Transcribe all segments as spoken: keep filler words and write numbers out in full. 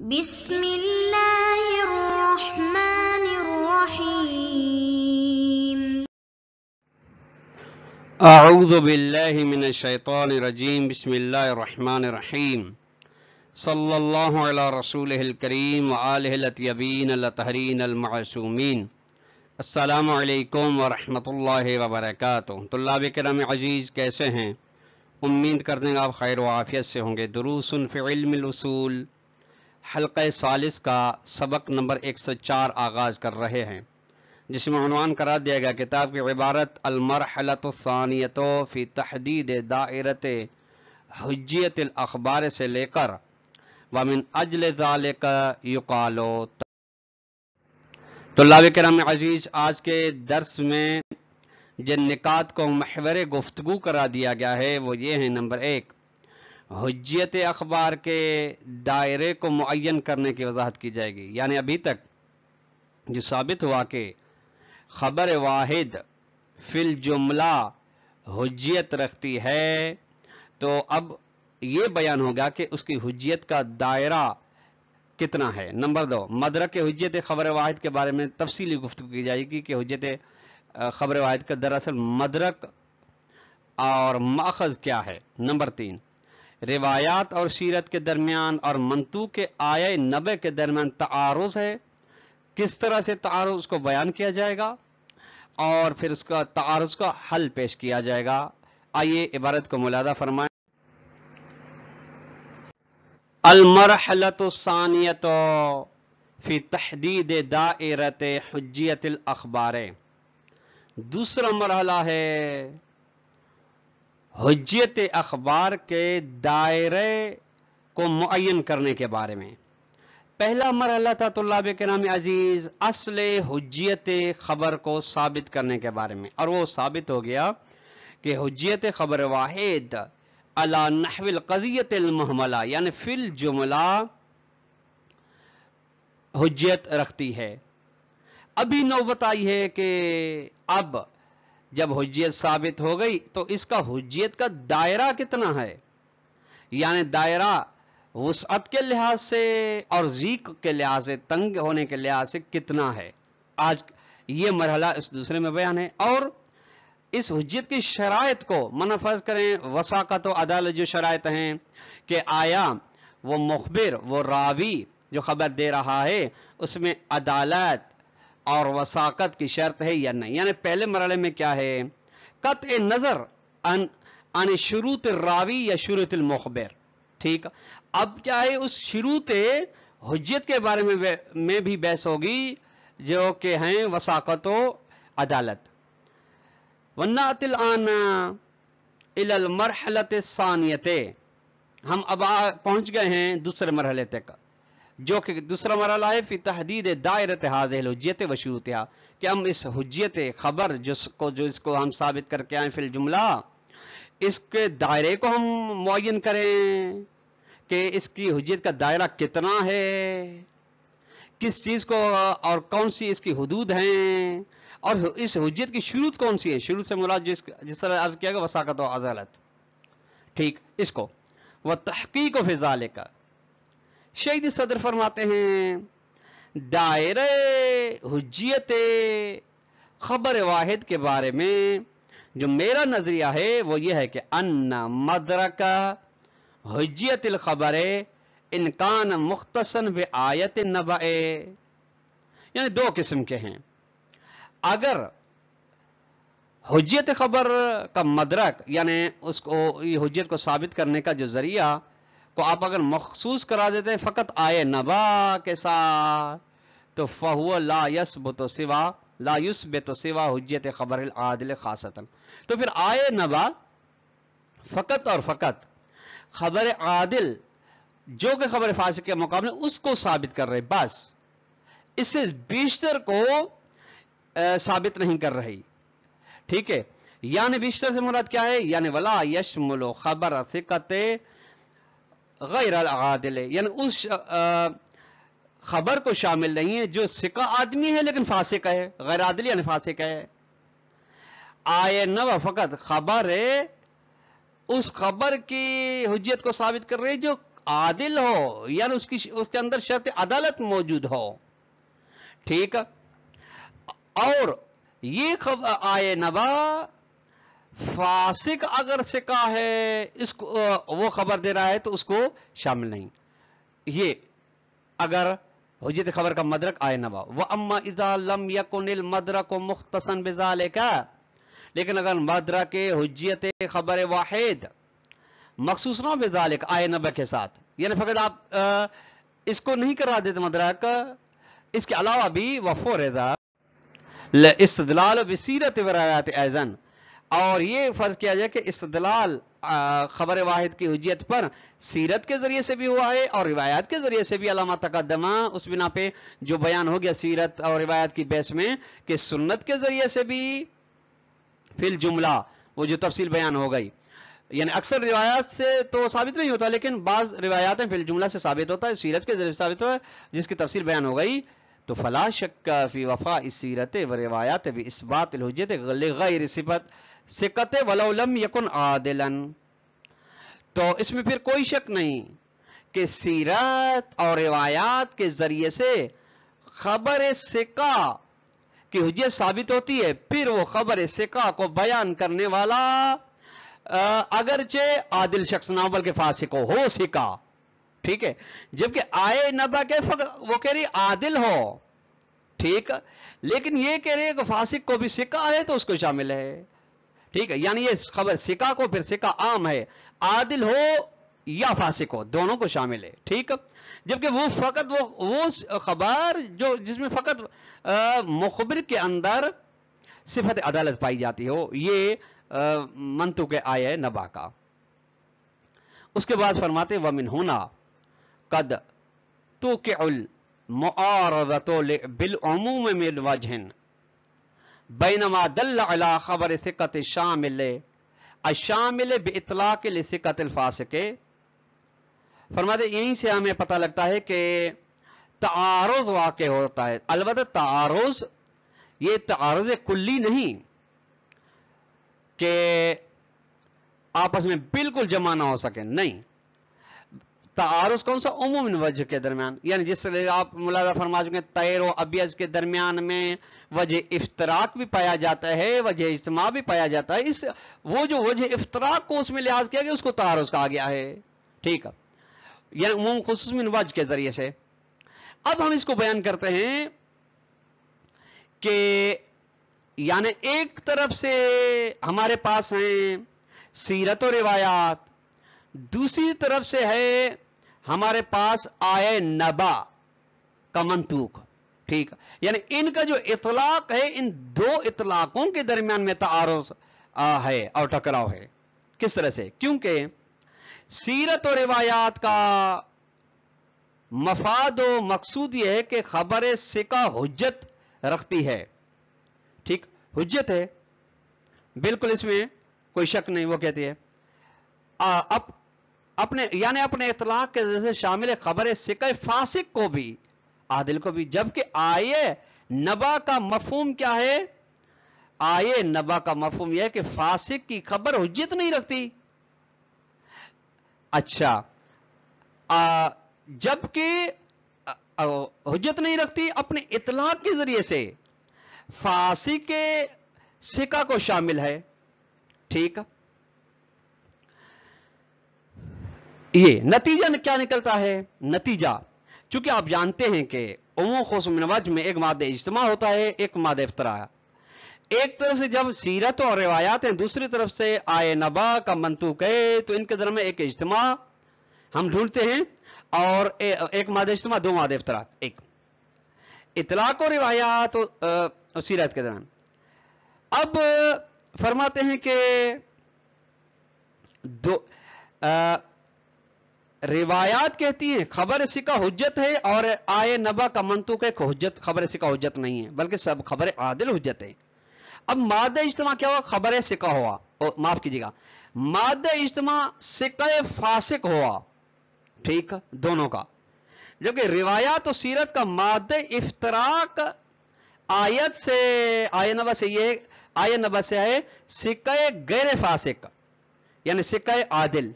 बिस्मिल्लाहिर्रहमानिर्रहीम। अऊज़ु बिल्लाहि मिनश्शैतानिर्रजीम। बिस्मिल्लाहिर्रहमानिर्रहीम। सल्लल्लाहु अला रसूलिहिल करीम व आलिहिल अत्यबीन अलतहरीन अलमासूमीन। अस्सलामु अलैकुम व रहमतुल्लाहि व बरकातुहू। तुल्लाबे किराम अजीज़, कैसे हैं? उम्मीद करते हैं आप खैर व आफियत से होंगे। दुरूसन फी इल्मिल उसूल हल्का सालिस का सबक नंबर एक सौ चार आगाज़ कर रहे हैं, जिसमें उन्वान करा दिया गया किताब की इबारत अलमरहलतु सानियतो फी तहदीद दायरते हुज्जियत अखबार से लेकर वमिन अजल ज़ालिक युकालो। तल्लाबे किराम अजीज़, आज के दर्स में जिन निकात को महवर गुफ्तगू करा दिया गया है वो ये है। नंबर एक, हुज्जियत अखबार के दायरे को मुअय्यन करने की वजाहत की जाएगी। यानी अभी तक जो साबित हुआ कि खबर वाहिद फिल जुमला हुज्जियत रखती है, तो अब ये बयान होगा कि उसकी हुज्जियत का दायरा कितना है। नंबर दो, मदरक हुज्जियत खबर वाहिद के बारे में तफसीली गुफ्तगू की जाएगी कि हुज्जियत खबर वाहिद का दरअसल मदरक और माखज क्या है। नंबर तीन, रिवायात और सीरत के दरमियान और मंतू के आये नबे के दरमियान तारुज़ है, किस तरह से तारुज़ उसको बयान किया जाएगा और फिर उसका तारुज़ का हल पेश किया जाएगा। आइए इबारत को मुलादा फरमाएं। अलमरहलतु सानियतु फी तहदीद दायरत हुज्जियतिल अखबारे। दूसरा मरहला है हुज्जियत अखबार के दायरे को मुअय्यन करने के बारे में। पहला मरहला था तुल्लाबे किराम अजीज़ असले हुज्जियत खबर को साबित करने के बारे में, और वो साबित हो गया कि हुज्जियत खबर वाहिद अला नहविल क़ज़ियत अलमुहमला यानी फिल जुमला हुज्जियत रखती है। अभी नौबत आई है कि अब जब हुज्जियत साबित हो गई तो इसका हुज्जियत का दायरा कितना है। यानी दायरा वुसअत के लिहाज से और ज़ीक के लिहाज से, तंग होने के लिहाज से कितना है। आज ये मरहला इस दूसरे में बयान है। और इस हुज्जियत की शराइत को माना फर्ज करें वसाक़त व अदालत जो शराइत हैं कि आया वो मुखबिर वो रावी जो खबर दे रहा है उसमें अदालत और वसाकत की शर्त है या नहीं। यानी पहले मरहले में क्या है, कत्ए नजर अन अन शुरूत रावी या शुरूत मुखबिर। ठीक, अब क्या है, उस शुरूत हुज्जियत के बारे में में भी बहस होगी जो कि हैं वसाकत और अदालत। वन्नातिल आना इलल मरहलत सानियते, हम अब आ, पहुंच गए हैं दूसरे मरहले तक जो कि दूसरा मरहला है फी तहदीद दायरत हाज़िहिल हुज्जियत व शुरूतिहा, कि हम इस हुज्जियत खबर जिसको जो इसको हम साबित करके आए फिल जुमला, इसके दायरे को हम मुअय्यन करें कि इसकी हुज्जियत का दायरा कितना है, किस चीज़ को और कौन सी इसकी हुदूद हैं, और इस हुज्जियत की शुरूत कौन सी है। शुरूत से मुराद जिस जिस तरह अर्ज किया गया वसाकत व अदालत। ठीक, इसको व तहकीक व फिजाले का शहीद सदर फरमाते हैं दायरे हुज्जियत खबर वाहिद के बारे में जो मेरा नजरिया है वो ये है कि अन्ना मदरक हुज्जियत खबर इनकान मुख्तसन व आयत नबाए, यानी दो किस्म के हैं। अगर हुज्जियत खबर का मदरक यानी उसको हुज्जियत को साबित करने का जो जरिया को आप अगर मखसूस करा देते हैं फ़कत आए नबा के साथ, तो फ़हुआ ला यसबुत सिवा ला युसबुत सिवा हुज्जियत खबर आदिल खासतन, तो फिर आए नबा फ़कत और फ़कत खबर आदिल जो कि खबर फासिक के मुकाबले उसको साबित कर रहे, बस इससे बेशतर को आ, साबित नहीं कर रही। ठीक है, यानी बेशतर से मुराद क्या है, यानी वला यशमुलो खबर सिकत गैर आदिल, यानी उस खबर को शामिल नहीं है जो सिका आदमी है लेकिन फासिक है, गैर आदिल यानी फासिक है। आए नवा फकत खबर है उस खबर की हुज्जियत को साबित कर रही है जो आदिल हो, यानी उसकी उसके अंदर शर्त अदालत मौजूद हो। ठीक। और ये खबर आए नबा फासिक अगर सिका है, इसको वो खबर दे रहा है तो उसको शामिल नहीं। ये अगर हुज्जत खबर का मदरक आए नबा व अम्मा इज़ा लम यकुनिल मदरक मुख्तसन बिज़ालिका, लेकिन अगर मदरक हुज्जत खबर वाहिद मखसूस ना बिज़ालिक आए नबा के साथ, यानी फकत आप आ, इसको नहीं करा देते मदरक, इसके अलावा भी वफ़ो रजा इस्तदलाल बसीरत वरायत ऐज़न, और ये फर्ज किया जाए कि इस्तदलाल खबर वाहिद की हुज्जियत पर सीरत के जरिए से भी हुआ है और रिवायात के जरिए से भी। अलामा तकदमा उस बिना पे जो बयान हो गया सीरत और रिवायात की बहस में, कि सुन्नत के जरिए से भी फिल जुमला वो जो तफसील बयान हो गई, यानी अक्सर रिवायात से तो साबित नहीं होता लेकिन बाज रिवायातें फिल जुमला से साबित होता है, सीरत के जरिए साबित होता है जिसकी तफसील बयान हो गई। तो फला शक्का फी वफा इस सीरत व रिवायात भी इस बात हुज्जत गैर सिफत सिकत वलौ लम यकुन आदिलन, तो इसमें फिर कोई शक नहीं कि सीरत और रिवायात के जरिए से खबर सिका की हुज्जत साबित होती है, फिर वो खबर सिका को बयान करने वाला अगरचे आदिल शख्स ना बल्कि फासिक हो सिका। ठीक है, जबकि आए नबा के वो कह रही आदिल हो, ठीक, लेकिन ये कह रहे कि फासिक को भी सिका है तो उसको शामिल है। ठीक है, यानी ये खबर सिका को फिर सिका आम है, आदिल हो या फासिक हो दोनों को शामिल है। ठीक, जबकि वो फकत वो वो खबर जो जिसमें फकत मुखबिर के अंदर सिफत अदालत पाई जाती हो, ये मंतुक आए नबा का। उसके बाद फरमाते वमिन होना कद तो बिलूम में वजहन बैनमा दल खबर सिकत शामिल अशामिल बेतलाक सिकत फासके। फरमाते यहीं से हमें पता लगता है कि तारुज वाक़ होता है, अलबत्ता तारुज ये तारुज कुल्ली नहीं कि आपस में बिल्कुल जमा ना हो सके, नहीं। तारुज कौन सा? उमूमन वजह के दरमियान, यानी जिस आप मुलाजा फरमा चुके तैर व अबियज के दरमियान में वजह इफ्तराक भी पाया जाता है, वजह इज्तिमा भी पाया जाता है। इस वो जो वजह इफ्तराक को उसमें लिहाज किया गया उसको तारुज कहा गया है। ठीक है, यानी उमूम खुसूस मिन वजह के जरिए से। अब हम इसको बयान करते हैं कि यानी एक तरफ से हमारे पास हैं सीरत और रिवायात, दूसरी तरफ से है हमारे पास आए नबा का मंतूक। ठीक, यानी इनका जो इतलाक है, इन दो इतलाकों के दरमियान में तारुज है और टकराव है। किस तरह से? क्योंकि सीरत और रिवायात का मफाद व मकसूद यह है कि खबर सिका हुज्जत रखती है, ठीक, हुज्जत है, बिल्कुल इसमें कोई शक नहीं। वो कहती है आ, अप, अपने यानी अपने इतलाक के जैसे शामिल खबर सिका फासिक को भी आदिल को भी, जबकि आये नबा का मफहूम क्या है? आये नबा का मफहूम यह है कि फासिक की खबर हुज्जत नहीं रखती। अच्छा, जबकि हुज्जत नहीं रखती अपने इतलाक के जरिए से फासिक के सिका को शामिल है। ठीक, ये नतीजा क्या निकलता है? नतीजा चूंकि आप जानते हैं कि उमूम खुसूस मिन वजह में एक मादे इज्तिमा होता है, एक मादे इफ्तरा। एक तरफ से जब सीरत और रिवायात हैं, दूसरी तरफ से आए नबा का मंतूक है, तो इनके दरम्यान में एक इज्तिमा हम ढूंढते हैं और ए, एक मादे इज्तिमा, दो मादे इफ्तरा, एक इतलाक और रिवायात और सीरत के दरम्यान। अब फरमाते हैं कि दो आ, रिवायात कहती है खबर सिका हुज्जत है और आए नबा का मंतूक है हुज्जत, खबर सिका हुज्जत नहीं है बल्कि सब खबर आदिल हुज्जत है। अब मादा इज्तिमा क्या हुआ? खबर सिका हुआ, माफ कीजिएगा, मादा इज्तिमा सिका फासिक हुआ। ठीक, दोनों का, जबकि रिवायात और सीरत का मादा इफ्तराक आयत से आय नबा से ये आय नबा से है सिक्का गैर फासिक यानी सिक्का आदिल।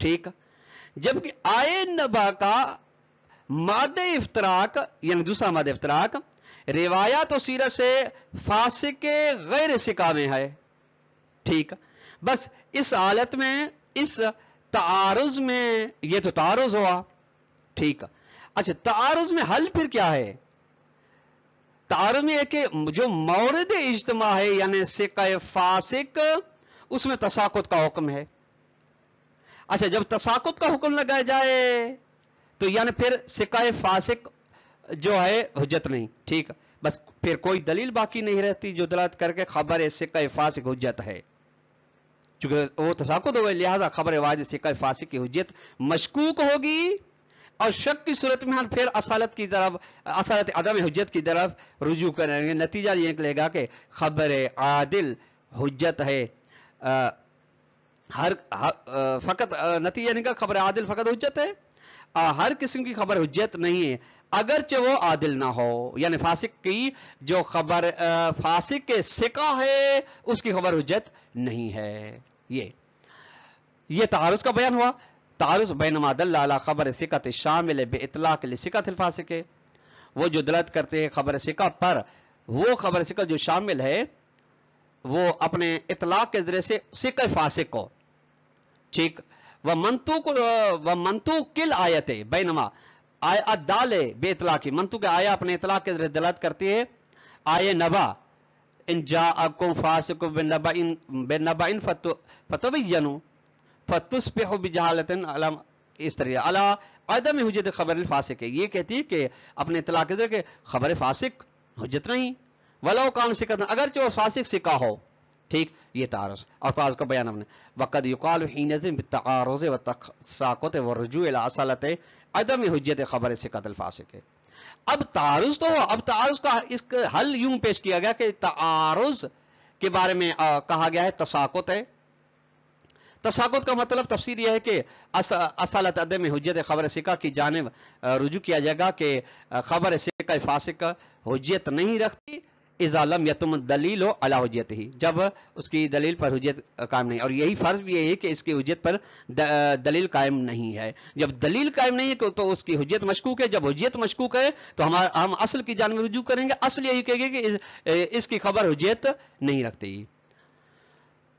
ठीक, जबकि आय नबा का मादे इफ्तराक यानी दूसरा मादे इफ्तराक रिवाया तो सीरा से फासिके गैर सिका में है। ठीक, बस इस हालत में इस तारुज में यह तो तारुज हुआ। ठीक, अच्छा तारुज में हल फिर क्या है? तारुज में कि जो मौरद इज्तिमा है यानी सिका फासिक उसमें तसाकुत का हुक्म है। अच्छा जब तसाकुत का हुक्म लगाया जाए तो यानी फिर सिका फासिक जो है हुज्जत नहीं। ठीक, बस फिर कोई दलील बाकी नहीं रहती जो दलालत करके खबर सिका फासिक हुज्जत है, चूंकि वो तसाकुत हो गए लिहाजा खबर वाजिब सिका फासिक की हुज्जत मशकूक होगी और शक की सूरत में हम फिर असालत की तरफ असालत अदम हुज्जत की तरफ रुजू करेंगे। नतीजा ये निकलेगा कि खबर आदिल हुज्जत है। आ, हर ह, आ, फकत आ, नतीजा निकल खबर आदिल फकत हुज्जत है। आ, हर किस्म की खबर हुज्जत नहीं है अगरचे वो आदिल ना हो, यानी फासिक की जो खबर फासिक के सिका है उसकी खबर हुज्जत नहीं है। ये ये तारुज का बयान हुआ। तारुज बैनमा दल्ला अला खबर सिकत शामिल बे इतलाक ले सिकत फासिक, वो जो दलत करते हैं खबर सिका पर वो खबर सिका जो शामिल है वो अपने इतलाक के जरिए से सिका फासिक को। ठीक, वह मंतूक वह मंतूक किल आयत बैनमा आया दाले बे इतलाकी मंतू के आया अपने इतलाक के जरिए दलालत करती है आये नबा इन जाकुम फासिक बिनबा इन बिनबा इन फतु फतबयनु फतुसबिहु बिजहालतन अलम इस तरह अला अदम हुज्जत खबर फासिक है। ये कहती है कि अपने इतलाक के जरिए खबर फासिक हुज्जत नहीं वलो कान सिकत अगरचे वो फासिक सिका हो। ठीक, ये तारुज और तारुज का बयान हमने वक़द युक़ाल हीनज़िन बित्ताआरुज़ व तसाकुत व रुजू इला असलत अदम हुज्जत खबर सिकत फासिक। अब तारुज तो हो, अब तारुज का इसका हल यूं पेश किया गया कि तारुज के बारे में आ, कहा गया है तसाकुत है। तसाकुत का मतलब तफसीर यह है कि अस, असलत अदम हुज्जत खबर सिका की जानिब रुजू किया जाएगा कि खबर सिका फासिक हुज्जत नहीं रखती इजालम यतम दलील हो अला हुज्जत ही, जब उसकी दलील पर हुज्जत कायम नहीं। और यही फर्ज भी यही है कि इसकी हुज्जत पर द, दलील कायम नहीं है। जब दलील कायम नहीं है तो उसकी हुज्जत मशकूक है, जब हुज्जत मशकूक है तो हमारा हम असल की जान में रुजू करेंगे। असल यही कहेंगे कि इस, इसकी खबर हुज्जत नहीं रखती।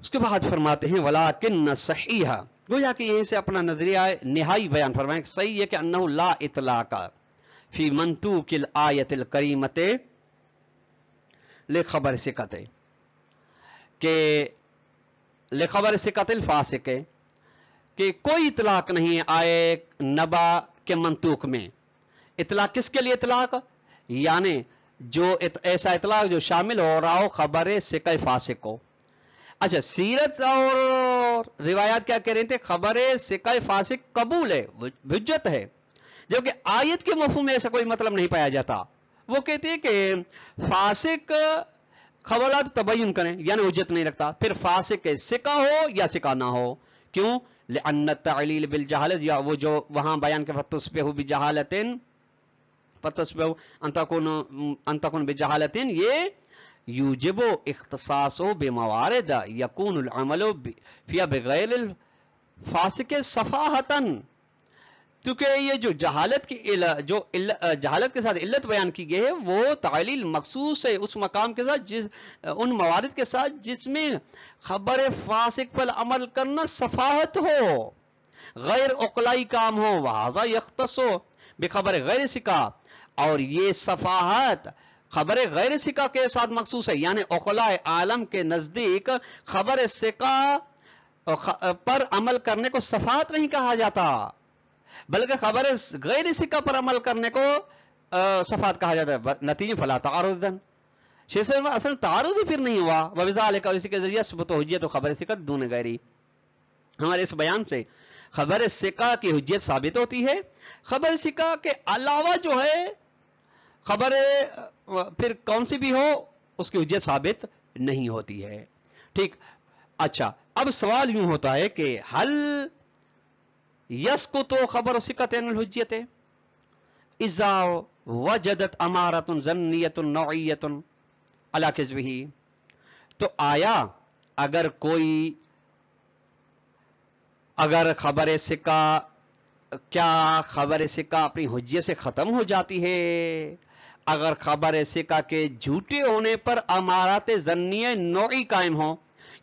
उसके बाद फरमाते हैं वलाकिन सहीहा, गोया कि यहीं से अपना नजरिया नहाई बयान फरमाएं। सही है कि अन्नहु ला इतलाका फी मंतूकिल आयतिल करीमते ले खबर सिकत के ले खबर सिकत फासिक के कोई इतलाक नहीं है आए नबा के मंतूक में। इतलाक किसके लिए इतलाक? यानी जो इत, ऐसा इतलाक जो शामिल हो रहा हो खबर सिका फासिक को। अच्छा सीरत और रिवायात क्या कह रहे थे? खबर सिका फासिक कबूल है, हुज्जत है, जबकि आयत के मफहूम में ऐसा कोई मतलब नहीं पाया जाता। वो कहते हैं कि फासिक खबरात तबयन करें यानी हुज्जत नहीं रखता, फिर फासिक सिका हो या सिका ना हो। क्यों? लिअन्न तअलील बिल जहालत, या वो जो वहां बयान के फतस्बहु बि जहालतिन फतस्बहु अन तकुन अन तकुन बि जहालतिन, ये युजिबु इख्तिसासो बि मवारिद यकूनुल अमलु फी बगैरिल फासिक सफाहतन। क्योंकि ये जो जहालत की इला, जो इला, जहालत के साथ इल्लत बयान की गई है वो तालील मखसूस है उस मकाम के साथ जिस उन मवारिद के साथ जिसमें खबर फासिक पर अमल करना सफाहत हो, गैर उकलाई काम हो। वहाजा यख्तसो बेखबर गैर सिका, और ये सफाहत खबर गैर सिका के साथ मखसूस है। यानी उकला आलम के नजदीक खबर सिका पर अमल करने को सफाहत नहीं कहा जाता, बल्कि खबर गैर सिका पर अमल करने को सफात कहा जाता है। नतीजे फला तारुजन शेष असल तारुज ही फिर नहीं हुआ। वबिज़ाल का इसी के जरिए सबूत हुज्जत खबर सिका दून गैरी, हमारे इस बयान से खबर सिका की हुज्जत साबित होती है। खबर सिका के अलावा जो है खबर फिर कौन सी भी हो उसकी हुज्जत साबित नहीं होती है। ठीक, अच्छा अब सवाल यूं होता है कि हल यस को तो खबर सिकत हुज्जत इज़ा वजदत अमारतुन ज़न्नियतुन नौइयतुन अला किज़्बिही, तो आया अगर कोई अगर खबर सिका क्या खबर सिक्का अपनी हुज्जियत से ख़त्म हो जाती है? अगर खबर सिक्का के झूठे होने पर अमारात ज़न्निय नौई कायम हो,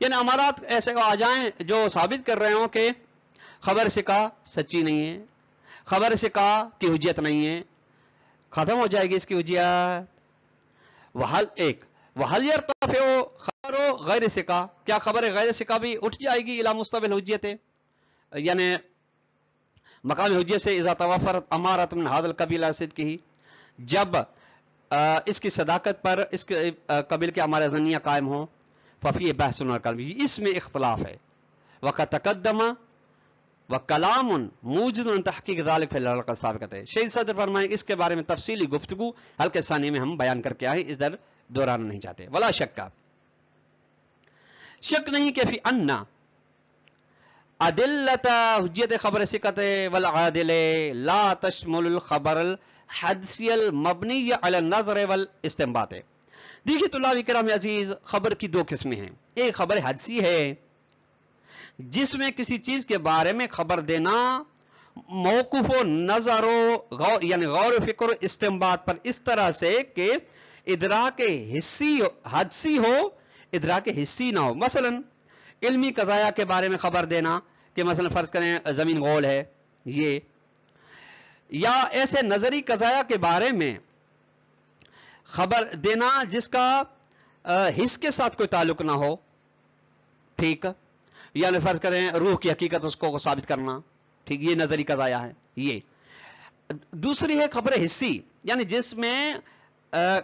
यानी अमारात ऐसे आ जाएं जो साबित कर रहे हों कि खबर सिक्का सच्ची नहीं है, खबर सिक्का की हुज्जियत नहीं है, ख़त्म हो जाएगी इसकी हुज्जियत। वहल एक वहल यरतफ़े खबरो गैर सिक्का, क्या खबर गैर सिक्का भी उठ जाएगी इला मुस्तबिल हुज्जियत, यानी मकामी हुज्जियत से इज़ा तवफ़रत अमारत मिन हादल कबीला सिद्क़िही, जब आ, इसकी सदाकत पर इस कबील के अमारा ज़न्निया कायम हो। फ़फ़ी बहसन और कलमी, इसमें इख्तलाफ है। वक़ तक़द्दमा व कलाम मूजिज़ुन तहक़ीक़ ज़ालिक फ़िल हल्क़ा साबिक़त है। शहीद सदर फरमाएं इसके बारे में तफसीली गुफ्तगू हल्क़े सानी में हम बयान करके आए, इस दर दोहराना नहीं चाहते। वला शक्का, शक नहीं कि फ़ी अन्ना अदिल्लता हुज्जत खबर सिकत वल आदिल ला तशमुल खबर हदसियल मबनी अल नजर वल इस्तिनबात। देखिए तुल्लाब इकराम अजीज, खबर की दो किस्में हैं। एक खबर हदसी है जिसमें किसी चीज के बारे में खबर देना मौकूफ नजर गौर, यानी गौर फिक्र इस्तिनबात पर, इस तरह से कि इदराक हिस्सी हदसी हो, इदराक हिस्सी ना हो। मसलन इल्मी कज़ाया के बारे में खबर देना कि मसलन फर्ज करें जमीन गोल है ये, या ऐसे नजरी कज़ाया के बारे में खबर देना जिसका हिस के साथ कोई ताल्लुक ना हो, ठीक, यानी फर्ज करें रूह की हकीकत उसको साबित करना, ठीक, ये नजरी कज़ाया है ये। दूसरी है खबर हिस्सी, यानी जिसमें आ,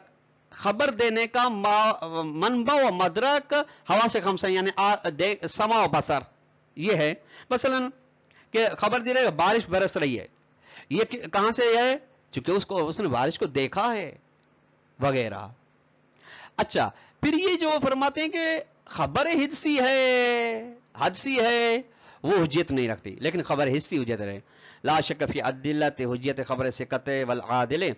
खबर देने का मनबा व मदरक हवा से खमसा, यानी समा व बसर, यह है। मसलन कि खबर दे रहे बारिश बरस रही है, ये कहां से है? चूंकि उसको उसने बारिश को देखा है वगैरह। अच्छा, फिर ये जो फरमाते हैं कि खबर हिस्सी है, हदसी है, वो हुज्जत नहीं रखती, लेकिन खबर हिस्सी हुज्जत रहे। ला शक फी अदिल्लत हुज्जत खबर सिकत वल आदिल,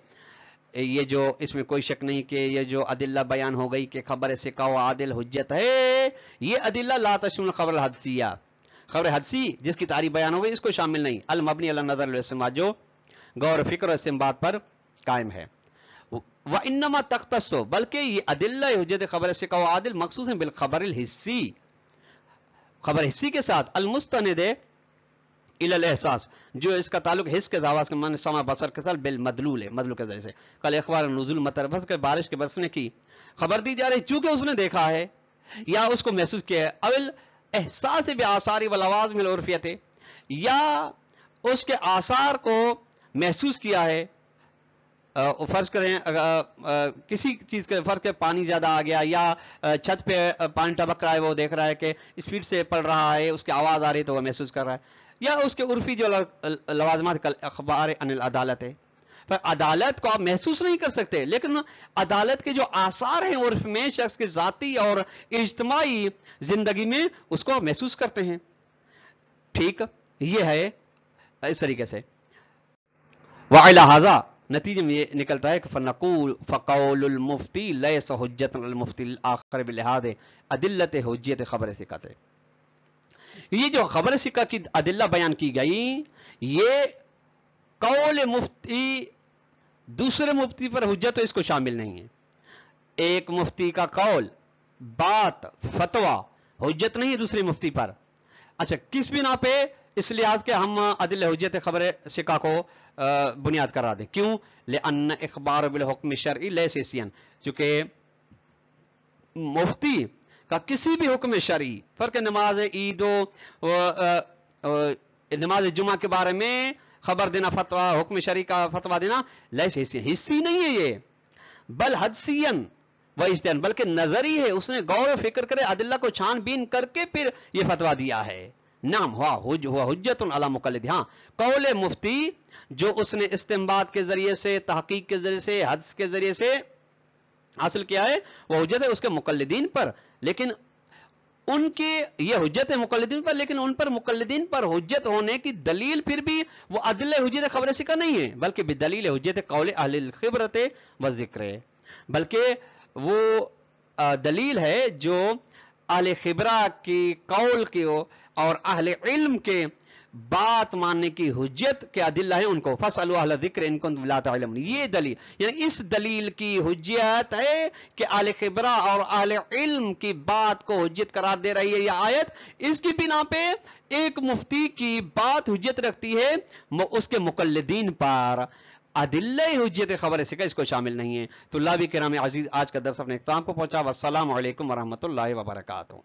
ये जो इसमें कोई शक नहीं कि ये जो अदिल्ला बयान हो गई कि खबर सिक्का व आदिल हुज्जत है, ये अदिल्ला ला तशमुल खबर हदसिया, खबर हदसी जिसकी तारीफ बयान हो गई इसको शामिल नहीं, अल मबनी अला नज़र वल इस्तिनबात, जो गौर फिक्र और इस्तिनबात पर कायम है। व इन्नमा तख्तस्सु, बल्कि ये अदिल्ला हुज्जत खबर सिक्का व आदिल मखसूस बिल खबर हिस्सी, खबर हिस्सी के साथ अल मुस्तनद इलल एहसास, जो इसका ताल्लुक हिस के जवास के मन समा बसर के साथ बिल मदलूल है, मदलूल के जरिए से। कल अखबार नुज़ुल मतरफस के बारिश के बरसने की खबर दी जा रही, चूंकि उसने देखा है या उसको महसूस किया है। अविल एहसास बे आसारी वल आवाज़ मिल उर्फियत, या उसके आसार को महसूस किया है। फर्ज करें आ, आ, किसी चीज़ के फर्ज के पानी ज़्यादा आ गया, या छत पे पानी टपक रहा है, वो देख रहा है कि स्पीड से पड़ रहा है, उसकी आवाज़ आ रही है तो वह महसूस कर रहा है। या उसके उर्फी जो लवाजमात कल अखबार अनिल अदालत है, पर अदालत को आप महसूस नहीं कर सकते, लेकिन अदालत के जो आसार हैं उर्फ में शख्स के जाती और इज्तमाई जिंदगी में उसको आप महसूस करते हैं, ठीक, ये है इस तरीके से। वाइला हाजा, नतीजे में ये निकलता है कि फनकूल फकौलुल मुफ्ती लैस हुज्जतुल मुफ्ती आखिर बिलहाद अदिल्लत हुज्जत खबर सिक्कत। ये जो खबर सिक्का की अदिल्ला बयान की गई, ये कौल मुफ्ती दूसरे मुफ्ती पर हुज्जत तो इसको शामिल नहीं है। एक मुफ्ती का कौल, बात, फतवा हुज्जत नहीं है दूसरे मुफ्ती पर। अच्छा, किस बिना पे? इस लिहाज के हम अदिल्ला हुज्जत खबर सिक्का को बुनियाद करा दें। क्यों? ले अन्न इखबार बिल हुक्म शरई लैसियन, चूंकि मुफ्ती का किसी भी हुक्म शरी, फर्क नमाज ईदो नमाज जुमा के बारे में खबर देना, फतवा हुक्म शरी का फतवा देना, लैस हिस्सी हिस्सी नहीं है ये, बल हदसियन व इज्तिहादन, बल्कि नजरी है। उसने गौर व फिक्र करे, अदिल्ला को छानबीन करके फिर ये फतवा दिया है। नाम हुआ हुज हुआ हुज्जतुन अला मुकल्लिद, हाँ कौल मुफ्ती जो उसने इस्तिनबात के जरिए से, तहकीक के जरिए से, हदस के जरिए से हासिल किया है, वह हुज्जत है उसके मुकल्लिदीन पर। लेकिन उनके ये हुज्जत है मुकल्लिदीन पर, लेकिन उन पर मुकल्लिदीन पर हुज्जत होने की दलील फिर भी वो अदल हुज्जत खबर सिक्का नहीं है, बल्कि बिदलील हुज्जत कौल अहलिल खिबरत व जिक्र, बल्कि वो दलील है जो अहले खिबरा की कौल के और अहले इल्म के बात मानने की हुज्जत के अदिल्ला है उनको फसअलू अहल ज़िक्र इन कुन्तुम ला तअलमून। ये दलील यानी इस दलील की हुज्जत है कि अहले खिबरा और अहले इल्म की बात को हुज्जत करार दे रही है यह आयत। इसकी बिना पे एक मुफ्ती की बात हुज्जत रखती है उसके मुकल्लिदीन पर, अदिल्ला हुज्जत खबर से इसको शामिल नहीं है। तो लावी किराम अजीज, आज का दर्स अपने इख्तिताम को पहुंचा। वस्सलाम अलैकुम वरहमतुल्लाहि वबरकातुहू।